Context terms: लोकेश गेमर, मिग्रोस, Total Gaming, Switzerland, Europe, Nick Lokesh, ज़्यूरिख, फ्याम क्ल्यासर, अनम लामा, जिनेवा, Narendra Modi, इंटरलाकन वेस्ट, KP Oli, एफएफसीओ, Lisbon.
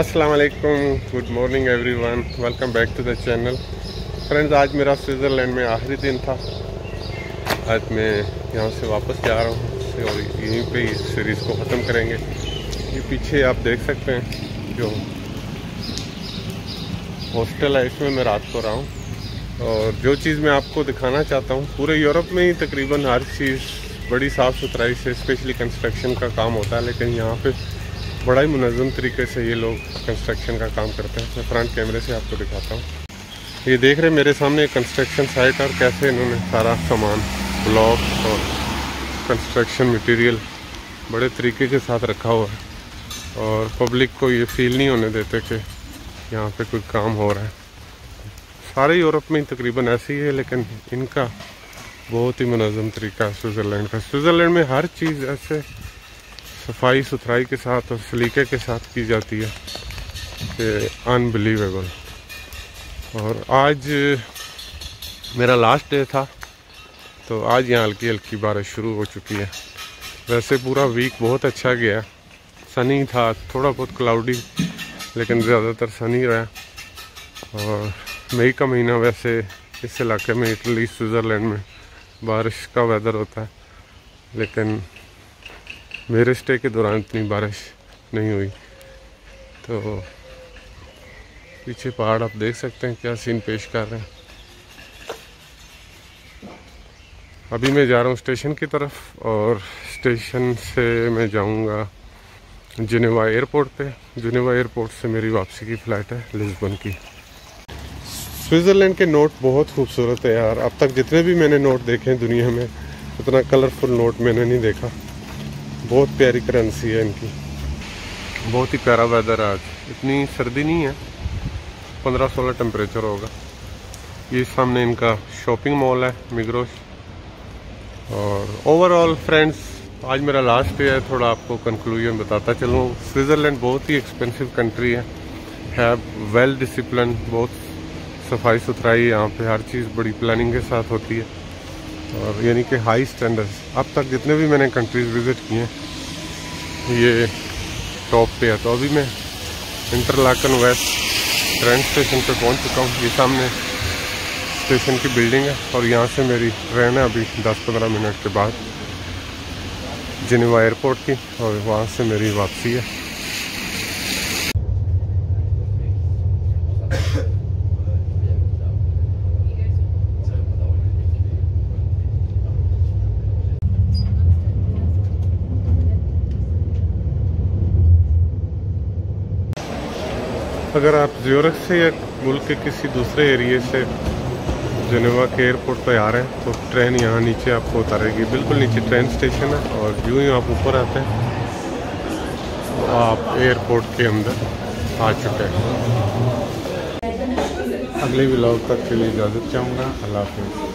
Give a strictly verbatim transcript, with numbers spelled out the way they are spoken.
अस्सलामुअलैकुम, good morning everyone, welcome back to the channel. Friends, आज मेरा स्विट्ज़रलैंड में आखिरी दिन था। आज मैं यहाँ से वापस जा रहा हूँ और यहीं पे इस सीरीज़ को ख़त्म करेंगे। ये पीछे आप देख सकते हैं जो हॉस्टल है, इसमें मैं रात को रहा हूँ। और जो चीज़ मैं आपको दिखाना चाहता हूँ, पूरे यूरोप में ही तकरीबन हर चीज़ बड़ी साफ़ सुथराई से, स्पेशली कंस्ट्रक्शन का काम होता है, लेकिन यहाँ पे बड़ा ही मुनज़्ज़म तरीके से ये लोग कंस्ट्रक्शन का काम करते हैं। मैं फ्रंट कैमरे से आपको दिखाता हूँ। ये देख रहे हैं मेरे सामने कंस्ट्रक्शन साइट, और कैसे इन्होंने सारा सामान, ब्लॉक और कंस्ट्रक्शन मटेरियल बड़े तरीके के साथ रखा हुआ है, और पब्लिक को ये फील नहीं होने देते कि यहाँ पे कोई काम हो रहा है। सारे यूरोप में तकरीबन ऐसी है, लेकिन इनका बहुत ही मुनज़्ज़म तरीका है स्विट्ज़रलैंड का। स्विट्ज़रलैंड में हर चीज़ ऐसे सफाई सुथराई के साथ और सलीके के साथ की जाती है, अनबिलीवेबल। और आज मेरा लास्ट डे था, तो आज यहाँ हल्की हल्की बारिश शुरू हो चुकी है। वैसे पूरा वीक बहुत अच्छा गया, सनी था, थोड़ा बहुत क्लाउडी, लेकिन ज़्यादातर सनी रहा। और मई का महीना वैसे इस इलाके में, इटली स्विट्ज़रलैंड में, बारिश का वेदर होता है, लेकिन मेरे स्टे के दौरान इतनी बारिश नहीं हुई। तो पीछे पहाड़ आप देख सकते हैं क्या सीन पेश कर रहे हैं। अभी मैं जा रहा हूँ स्टेशन की तरफ, और स्टेशन से मैं जाऊँगा जिनेवा एयरपोर्ट पे। जिनेवा एयरपोर्ट से मेरी वापसी की फ़्लाइट है लिस्बन की। स्विट्ज़रलैंड के नोट बहुत खूबसूरत है यार। अब तक जितने भी मैंने नोट देखे हैं दुनिया में, उतना कलरफुल नोट मैंने नहीं देखा। बहुत प्यारी करेंसी है इनकी। बहुत ही प्यारा वेदर है आज, इतनी सर्दी नहीं है, पंद्रह सोलह टेम्परेचर होगा। ये सामने इनका शॉपिंग मॉल है, मिग्रोस। और ओवरऑल फ्रेंड्स, आज मेरा लास्ट डे है। थोड़ा आपको कंक्लूजन बताता चलूँ, स्विट्ज़रलैंड बहुत ही एक्सपेंसिव कंट्री है, है वेल डिसिप्लिन, बहुत सफाई सुथराई, यहाँ पे हर चीज़ बड़ी प्लानिंग के साथ होती है, और यानी कि हाई स्टैंडर्ड्स। अब तक जितने भी मैंने कंट्रीज़ विज़िट किए हैं, ये टॉप पे है। तो अभी मैं इंटरलाकन वेस्ट ट्रेन स्टेशन पे पहुंच चुका हूँ। ये सामने स्टेशन की बिल्डिंग है, और यहाँ से मेरी ट्रेन है अभी दस पंद्रह मिनट के बाद जिनेवा एयरपोर्ट की, और वहाँ से मेरी वापसी है। अगर आप ज़्यूरिख से या मुल्क के किसी दूसरे एरिए से जिनेवा के एयरपोर्ट पर आ रहे हैं, तो ट्रेन यहाँ नीचे आपको उतारेगी। बिल्कुल नीचे ट्रेन स्टेशन है, और यूँ ही आप ऊपर आते हैं तो आप एयरपोर्ट के अंदर आ चुके हैं। अगले व्लॉग तक के लिए इजाज़त चाहूँगा। अल्लाह हाफ़िज़।